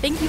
Thank you